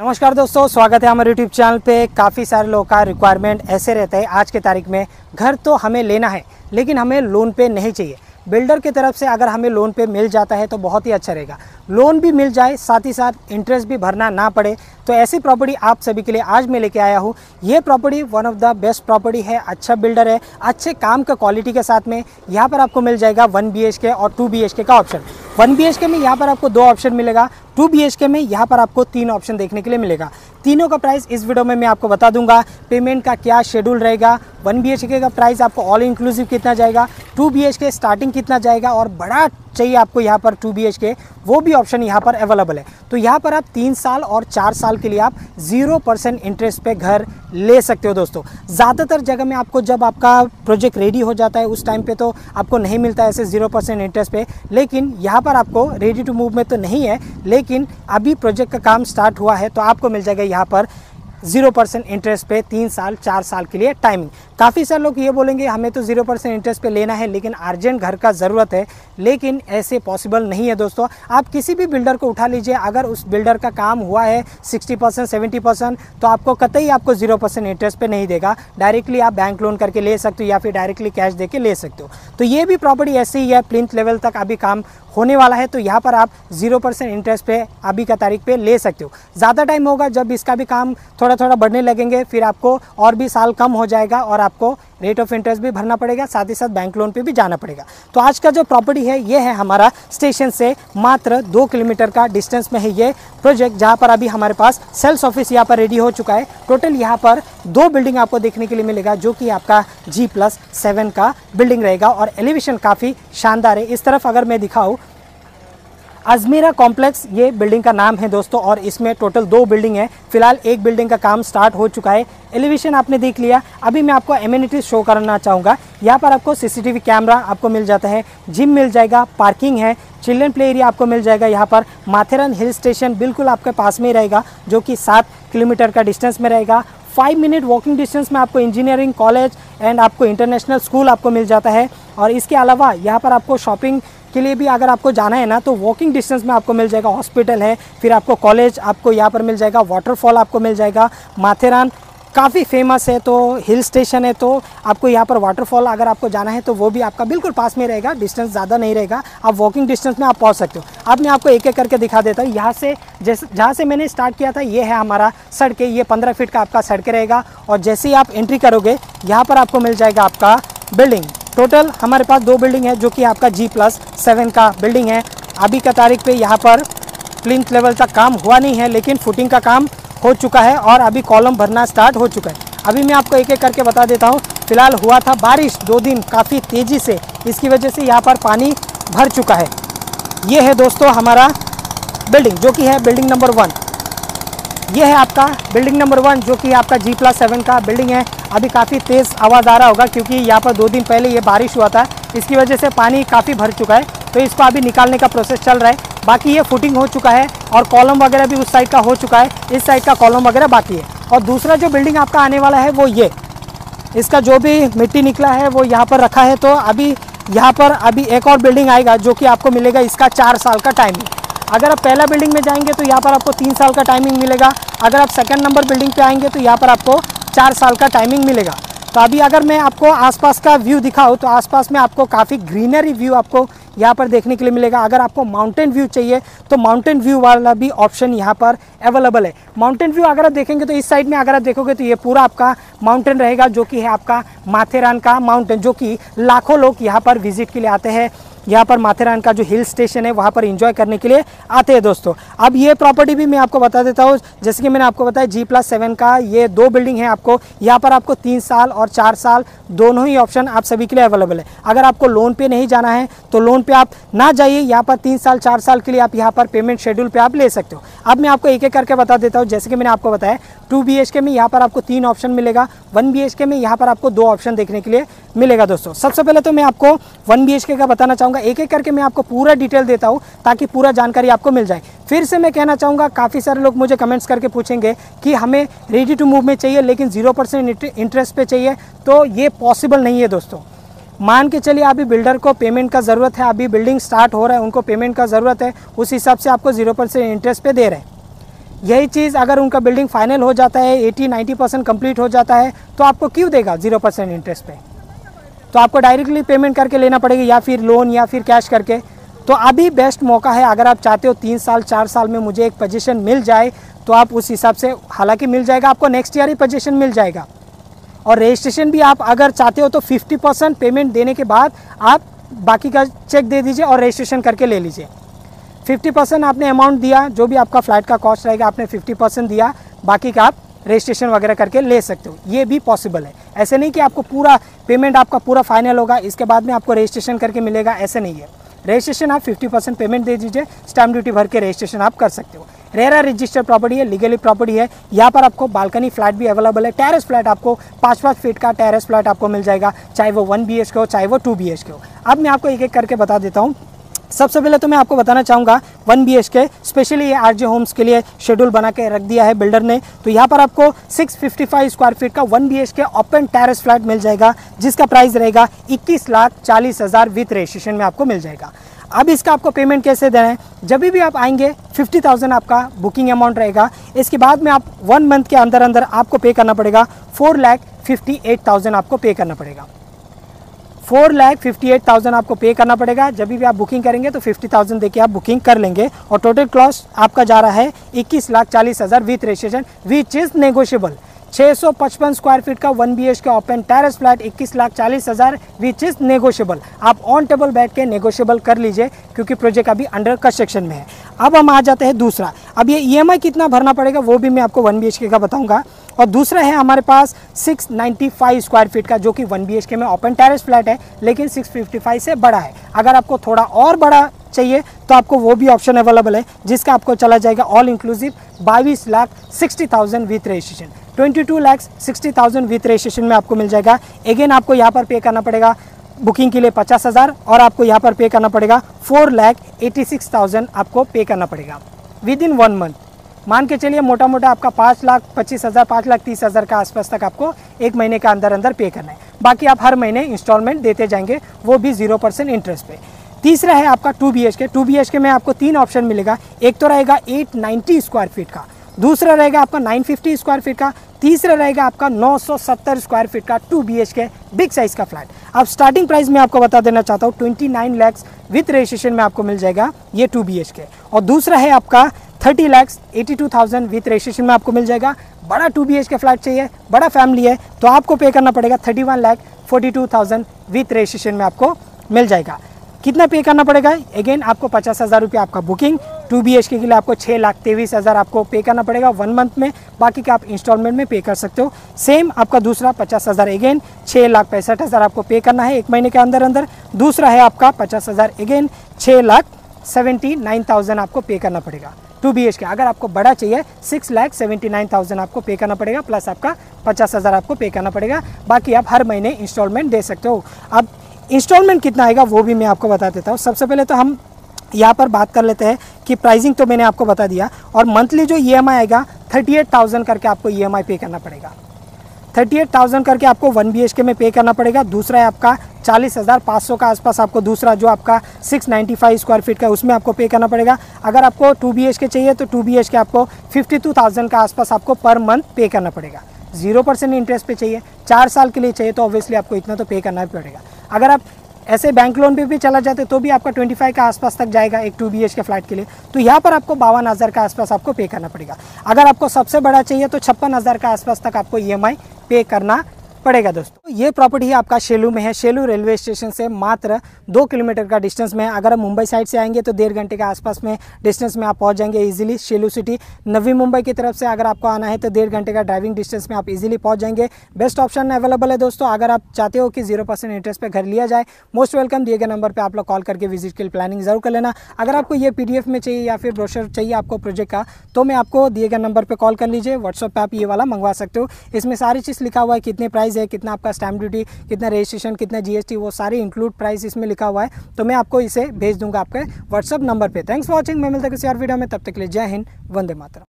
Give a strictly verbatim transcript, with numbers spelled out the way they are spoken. नमस्कार दोस्तों, स्वागत है हमारे यूट्यूब चैनल पे। काफ़ी सारे लोगों का रिक्वायरमेंट ऐसे रहता है आज के तारीख में, घर तो हमें लेना है लेकिन हमें लोन पे नहीं चाहिए। बिल्डर की तरफ से अगर हमें लोन पे मिल जाता है तो बहुत ही अच्छा रहेगा। लोन भी मिल जाए, साथ ही साथ इंटरेस्ट भी भरना ना पड़े, तो ऐसी प्रॉपर्टी आप सभी के लिए आज मैं लेके आया हूँ। ये property one of the best property है, अच्छा बिल्डर है, अच्छे काम का क्वालिटी के साथ में। यहाँ पर आपको मिल जाएगा वन बी एच के और टू बी एच के का option. One B H K में यहाँ पर आपको दो ऑप्शन मिलेगा, टू बी एच के में यहाँ पर आपको तीन ऑप्शन देखने के लिए मिलेगा। तीनों का प्राइस इस वीडियो में मैं आपको बता दूंगा, पेमेंट का क्या शेड्यूल रहेगा, वन बी एच के का प्राइस आपको ऑल इंक्लूसिव कितना जाएगा, two B H K starting कितना जाएगा, और बड़ा चाहिए आपको यहाँ पर टू बी एच के, वो भी ऑप्शन यहाँ पर अवेलेबल है। तो यहाँ पर आप तीन साल और चार साल के लिए आप जीरो परसेंट इंटरेस्ट पे घर ले सकते हो। दोस्तों ज़्यादातर जगह में आपको जब आपका प्रोजेक्ट रेडी हो जाता है उस टाइम पे तो आपको नहीं मिलता ऐसे जीरो परसेंट इंटरेस्ट पे, लेकिन यहाँ पर आपको रेडी टू मूव में तो नहीं है, लेकिन अभी प्रोजेक्ट का काम स्टार्ट हुआ है तो आपको मिल जाएगा यहाँ पर जीरो परसेंट इंटरेस्ट पे तीन साल चार साल के लिए टाइमिंग। काफ़ी सारे लोग ये बोलेंगे हमें तो जीरो परसेंट इंटरेस्ट पे लेना है लेकिन अर्जेंट घर का ज़रूरत है, लेकिन ऐसे पॉसिबल नहीं है। दोस्तों आप किसी भी बिल्डर को उठा लीजिए, अगर उस बिल्डर का काम हुआ है सिक्सटी परसेंट सेवेंटी परसेंट तो आपको कतई आपको जीरो परसेंट इंटरेस्ट पे नहीं देगा। डायरेक्टली आप बैंक लोन करके ले सकते हो या फिर डायरेक्टली कैश दे के ले सकते हो। तो ये भी प्रॉपर्टी ऐसी ही है, प्लिंथ लेवल तक अभी काम होने वाला है तो यहाँ पर आप जीरो परसेंट इंटरेस्ट पे अभी का तारीख पे ले सकते हो। ज़्यादा टाइम होगा जब इसका भी काम थोड़ा थोड़ा बढ़ने लगेंगे, फिर आपको और भी साल कम हो जाएगा और आपको रेट ऑफ इंटरेस्ट भी भरना पड़ेगा, साथ ही साथ बैंक लोन पे भी जाना पड़ेगा। तो आज का जो प्रॉपर्टी है ये है हमारा स्टेशन से मात्र दो किलोमीटर का डिस्टेंस में है ये प्रोजेक्ट, जहाँ पर अभी हमारे पास सेल्स ऑफिस यहाँ पर रेडी हो चुका है। टोटल यहाँ पर दो बिल्डिंग आपको देखने के लिए मिलेगा, जो कि आपका जी प्लस सेवन का बिल्डिंग रहेगा और एलिवेशन काफ़ी शानदार है। इस तरफ अगर मैं दिखाऊँ, अजमेरा कॉम्प्लेक्स ये बिल्डिंग का नाम है दोस्तों, और इसमें टोटल दो बिल्डिंग है। फिलहाल एक बिल्डिंग का काम स्टार्ट हो चुका है, एलिवेशन आपने देख लिया। अभी मैं आपको एमिनिटीज शो करना चाहूँगा। यहाँ पर आपको सीसीटीवी कैमरा आपको मिल जाता है, जिम मिल जाएगा, पार्किंग है, चिल्ड्रेन प्ले एरिया आपको मिल जाएगा। यहाँ पर माथेरन हिल स्टेशन बिल्कुल आपके पास में ही रहेगा, जो कि सात किलोमीटर का डिस्टेंस में रहेगा। फाइव मिनट वॉकिंग डिस्टेंस में आपको इंजीनियरिंग कॉलेज एंड आपको इंटरनेशनल स्कूल आपको मिल जाता है। और इसके अलावा यहाँ पर आपको शॉपिंग के लिए भी अगर आपको जाना है ना तो वॉकिंग डिस्टेंस में आपको मिल जाएगा। हॉस्पिटल है, फिर आपको कॉलेज आपको यहाँ पर मिल जाएगा, वाटरफॉल आपको मिल जाएगा। माथेरान काफ़ी फेमस है तो हिल स्टेशन है, तो आपको यहाँ पर वाटरफॉल अगर आपको जाना है तो वो भी आपका बिल्कुल पास में रहेगा, डिस्टेंस ज़्यादा नहीं रहेगा, आप वॉकिंग डिस्टेंस में आप पहुँच सकते हो। अब मैं आपको एक एक करके दिखा देता हूँ। यहाँ से जैसे जहाँ से मैंने स्टार्ट किया था ये है हमारा सड़कें, ये पंद्रह फीट का आपका सड़कें रहेगा। और जैसे ही आप एंट्री करोगे यहाँ पर आपको मिल जाएगा आपका बिल्डिंग। टोटल हमारे पास दो बिल्डिंग है, जो कि आपका जी प्लस सेवन का बिल्डिंग है। अभी का तारीख पे यहाँ पर प्लिंथ लेवल तक काम हुआ नहीं है, लेकिन फुटिंग का काम हो चुका है और अभी कॉलम भरना स्टार्ट हो चुका है। अभी मैं आपको एक एक करके बता देता हूँ। फिलहाल हुआ था बारिश दो दिन काफ़ी तेज़ी से, इसकी वजह से यहाँ पर पानी भर चुका है। ये है दोस्तों हमारा बिल्डिंग, जो कि है बिल्डिंग नंबर वन। ये है आपका बिल्डिंग नंबर वन, जो कि आपका जी प्लस सेवन का बिल्डिंग है। अभी काफ़ी तेज़ आवाज़ आ रहा होगा क्योंकि यहाँ पर दो दिन पहले ये बारिश हुआ था, इसकी वजह से पानी काफ़ी भर चुका है, तो इसको अभी निकालने का प्रोसेस चल रहा है। बाकी ये फुटिंग हो चुका है और कॉलम वगैरह भी उस साइड का हो चुका है, इस साइड का कॉलम वगैरह बाकी है। और दूसरा जो बिल्डिंग आपका आने वाला है वो ये, इसका जो भी मिट्टी निकला है वो यहाँ पर रखा है। तो अभी यहाँ पर अभी एक और बिल्डिंग आएगा, जो कि आपको मिलेगा इसका चार साल का टाइमिंग। अगर आप पहला बिल्डिंग में जाएंगे तो यहाँ पर आपको तीन साल का टाइमिंग मिलेगा, अगर आप सेकंड नंबर बिल्डिंग पे आएंगे तो यहाँ पर आपको चार साल का टाइमिंग मिलेगा। तो अभी अगर मैं आपको आसपास का व्यू दिखाऊँ तो आसपास में आपको काफ़ी ग्रीनरी व्यू आपको यहाँ पर देखने के लिए मिलेगा। अगर आपको माउंटेन व्यू चाहिए तो माउंटेन व्यू वाला भी ऑप्शन यहाँ पर अवेलेबल है। माउंटेन व्यू अगर आप देखेंगे तो इस साइड में अगर आप देखोगे तो ये पूरा आपका माउंटेन रहेगा, जो कि है आपका माथेरान का माउंटेन, जो कि लाखों लोग यहाँ पर विजिट के लिए आते हैं। यहाँ पर माथेरान का जो हिल स्टेशन है वहाँ पर एंजॉय करने के लिए आते हैं दोस्तों। अब ये प्रॉपर्टी भी मैं आपको बता देता हूँ, जैसे कि मैंने आपको बताया जी प्लस सेवन का ये दो बिल्डिंग है। आपको यहाँ पर आपको तीन साल और चार साल दोनों ही ऑप्शन आप सभी के लिए अवेलेबल है। अगर आपको लोन पे नहीं जाना है तो लोन पे आप ना जाइए, यहाँ पर तीन साल चार साल के लिए आप यहाँ पर पेमेंट शेड्यूल पर आप ले सकते हो। अब मैं आपको एक एक करके बता देता हूँ। जैसे कि मैंने आपको बताया टू बी एच के में यहाँ पर आपको तीन ऑप्शन मिलेगा, वन बी एच के में यहाँ पर आपको दो ऑप्शन देखने के लिए मिलेगा। दोस्तों सबसे पहले तो मैं आपको वन बी एच के का बताना चाहूँगा, एक एक करके मैं आपको पूरा डिटेल देता हूँ ताकि पूरा जानकारी आपको मिल जाए। फिर से मैं कहना चाहूँगा, काफ़ी सारे लोग मुझे कमेंट्स करके पूछेंगे कि हमें रेडी टू मूव में चाहिए लेकिन जीरो परसेंट इंटरेस्ट पे चाहिए, तो ये पॉसिबल नहीं है दोस्तों। मान के चलिए अभी बिल्डर को पेमेंट का ज़रूरत है, अभी बिल्डिंग स्टार्ट हो रहा है, उनको पेमेंट का ज़रूरत है, उस हिसाब से आपको जीरो परसेंट इंटरेस्ट पे दे रहे हैं। यही चीज़ अगर उनका बिल्डिंग फाइनल हो जाता है, अस्सी नब्बे परसेंट कंप्लीट हो जाता है, तो आपको क्यों देगा जीरो परसेंट इंटरेस्ट पे। तो आपको डायरेक्टली पेमेंट करके लेना पड़ेगी या फिर लोन या फिर कैश करके। तो अभी बेस्ट मौका है, अगर आप चाहते हो तीन साल चार साल में मुझे एक पोजीशन मिल जाए तो आप उस हिसाब से, हालांकि मिल जाएगा आपको नेक्स्ट ईयर ही पोजीशन मिल जाएगा। और रजिस्ट्रेशन भी आप अगर चाहते हो तो फिफ्टी परसेंट पेमेंट देने के बाद आप बाकी का चेक दे दीजिए और रजिस्ट्रेशन करके ले लीजिए। फिफ्टी परसेंट आपने अमाउंट दिया, जो भी आपका फ्लैट का कॉस्ट रहेगा आपने फिफ्टी परसेंट दिया, बाकी का आप रजिस्ट्रेशन वगैरह करके ले सकते हो। ये भी पॉसिबल है, ऐसे नहीं कि आपको पूरा पेमेंट आपका पूरा फाइनल होगा इसके बाद में आपको रजिस्ट्रेशन करके मिलेगा, ऐसे नहीं है। रजिस्ट्रेशन आप फिफ्टी परसेंट पेमेंट दे दीजिए, स्टैम्प ड्यूटी भर के रजिस्ट्रेशन आप कर सकते हो। रेरा रजिस्टर्ड प्रॉपर्टी है, लीगली प्रॉपर्टी है। यहाँ पर आपको बालकनी फ्लैट भी अवेलेबल है, टेरेस फ्लैट आपको पाँच पाँच फीट का टेरेस फ्लैट आपको मिल जाएगा, चाहे वो वन बी एच के हो चाहे वो टू बी एच के हो। अब मैं आपको एक एक करके बता देता हूँ। सबसे पहले तो मैं आपको बताना चाहूँगा one B H K, specially ये आरजे होम्स के लिए शेड्यूल बना के रख दिया है बिल्डर ने। तो यहाँ पर आपको छह सौ पचपन स्क्वायर फीट का one B H K open terrace flat मिल जाएगा, जिसका प्राइस रहेगा इक्कीस लाख चालीस हज़ार विथ रजिस्ट्रेशन में आपको मिल जाएगा। अब इसका आपको पेमेंट कैसे देना है, जब भी आप आएंगे फिफ्टी थाउजेंड आपका बुकिंग अमाउंट रहेगा। इसके बाद में आप वन मंथ के अंदर अंदर आपको पे करना पड़ेगा four lakh fifty eight thousand आपको पे करना पड़ेगा four lakh fifty eight thousand आपको पे करना पड़ेगा। जब भी आप बुकिंग करेंगे तो फिफ्टी थाउजेंड देके आप बुकिंग कर लेंगे और टोटल कॉस्ट आपका जा रहा है इक्कीस लाख चालीस हज़ार with registration, which is negotiable. छह सौ पचपन स्क्वायर फीट का one B H K open terrace flat इक्कीस लाख चालीस हज़ार विच इज़ नेगोशियबल। आप ऑन टेबल बैठ के नेगोशियबल कर लीजिए, क्योंकि प्रोजेक्ट अभी अंडर कंस्ट्रक्शन में है। अब हम आ जाते हैं दूसरा, अब ये ई एम आई कितना भरना पड़ेगा वो भी मैं आपको वन बी एच के का बताऊंगा। और दूसरा है हमारे पास छह सौ पचानवे स्क्वायर फीट का, जो कि वन बी एच के में ओपन टेरेस फ्लैट है, लेकिन छह सौ पचपन से बड़ा है। अगर आपको थोड़ा और बड़ा चाहिए तो आपको वो भी ऑप्शन अवेलेबल है, जिसका आपको चला जाएगा ऑल इंक्लूसिव बाईस lakh sixty thousand with registration, twenty two lakhs sixty thousand with registration में आपको मिल जाएगा। अगेन आपको यहाँ पर पे करना पड़ेगा बुकिंग के लिए पचास हज़ार और आपको यहाँ पर पे करना पड़ेगा four lakh eighty six thousand आपको पे करना पड़ेगा विद इन वन मंथ। मान के चलिए मोटा मोटा आपका पाँच लाख पच्चीस हज़ार पाँच लाख तीस हज़ार का आसपास तक आपको एक महीने के अंदर अंदर पे करना है, बाकी आप हर महीने इंस्टॉलमेंट देते जाएंगे, वो भी जीरो परसेंट इंटरेस्ट पे। तीसरा है आपका two B H K, two B H K में आपको तीन ऑप्शन मिलेगा। एक तो रहेगा एट नाइन्टी स्क्वायर फीट का, दूसरा रहेगा आपका नौ सौ पचास स्क्वायर फीट का, तीसरा रहेगा आपका नौ सौ सत्तर स्क्वायर फीट का two B H K big size का फ्लैट। अब स्टार्टिंग प्राइस मैं आपको बता देना चाहता हूँ उनतीस लैक्स विथ रजिस्ट्रेशन में आपको मिल जाएगा ये टू बी एच के। और दूसरा है आपका तीस लैक्स बयासी हज़ार विथ रजिस्ट्रेशन में आपको मिल जाएगा। बड़ा two B H K flat चाहिए, बड़ा फैमिली है, तो आपको पे करना पड़ेगा इकतीस लैख बयालीस हज़ार विथ रजिस्ट्रेशन में आपको मिल जाएगा। कितना पे करना पड़ेगा, अगेन आपको पचास हज़ार रुपये आपका बुकिंग, टू बी एच के लिए आपको छः लाख तेईस हज़ार आपको पे करना पड़ेगा वन मंथ में, बाकी के आप इंस्टॉलमेंट में पे कर सकते हो। सेम आपका दूसरा पचास हज़ार अगेन छः लाख पैंसठ हज़ार आपको पे करना है एक महीने के अंदर अंदर। दूसरा है आपका पचास हज़ार अगेन छः लाख सेवेंटी नाइन थाउजेंड आपको पे करना पड़ेगा टू बी एच के। अगर आपको बड़ा चाहिए six lakh seventy nine thousand आपको पे करना पड़ेगा, प्लस आपका पचास हज़ार आपको पे करना पड़ेगा, बाकी आप हर महीने इंस्टॉलमेंट दे सकते हो। अब इंस्टॉलमेंट कितना आएगा वो भी मैं आपको बता देता हूँ। सबसे पहले तो हम यहाँ पर बात कर लेते हैं कि प्राइसिंग तो मैंने आपको बता दिया, और मंथली जो ईएमआई आएगा अड़तीस हज़ार करके आपको ईएमआई पे करना पड़ेगा, अड़तीस हज़ार करके आपको वन बीएचके में पे करना पड़ेगा। दूसरा है आपका चालीस हज़ार पाँच सौ का आसपास आपको दूसरा जो आपका छह सौ पचानवे स्क्वायर फीट का उसमें आपको पे करना पड़ेगा। अगर आपको टू बीएचके चाहिए तो टू बीएचके आपको बावन हज़ार का आसपास आपको पर मंथ पे करना पड़ेगा, जीरो परसेंट इंटरेस्ट पे चाहिए, चार साल के लिए चाहिए तो ऑब्वियसली आपको इतना तो पे करना पड़ेगा। अगर आप ऐसे बैंक लोन पे भी चला जाते तो भी आपका पच्चीस के आसपास तक जाएगा एक two B H K flat के लिए, तो यहाँ पर आपको बावन हज़ार के आसपास आपको पे करना पड़ेगा। अगर आपको सबसे बड़ा चाहिए तो छप्पन हज़ार के आसपास तक आपको ईएमआई पे करना पड़ेगा। दोस्तों ये प्रॉपर्टी आपका शेलू में है, शेलू रेलवे स्टेशन से मात्र दो किलोमीटर का डिस्टेंस में है। अगर आप मुंबई साइड से आएंगे तो डेढ़ घंटे के आसपास में डिस्टेंस में आप पहुंच जाएंगे इजीली। शेलू सिटी नवी मुंबई की तरफ से अगर आपको आना है तो डेढ़ घंटे का ड्राइविंग डिस्टेंस में आप इजीली पहुंच जाएंगे। बेस्ट ऑप्शन अवेलेबल है दोस्तों। अगर आप चाहते हो कि जीरो परसेंट इंटरेस्ट पर घर लिया जाए, मोस्ट वेलकम। दिए गए नंबर पर आप लोग कॉल करके विजिट के लिए प्लानिंग जरूर कर लेना। अगर आपको ये पी डी एफ में चाहिए या फिर ब्रोशर चाहिए आपको प्रोजेक्ट का, तो मैं आपको दिए गए नंबर पर कॉल कर लीजिए। व्हाट्सअप पर आप ये वाला मंगवा सकते हो, इसमें सारी चीज़ लिखा हुआ है, कितने प्राइस है, कितना आपका स्टैम्प ड्यूटी, कितना रजिस्ट्रेशन, कितना जीएसटी, वो सारे इंक्लूड प्राइस इसमें लिखा हुआ है। तो मैं आपको इसे भेज दूंगा आपके व्हाट्सएप नंबर पे। थैंक्स फॉर वॉचिंग, मैं मिलता हूं किसी और वीडियो में, तब तक के लिए जय हिंद, वंदे मातरम।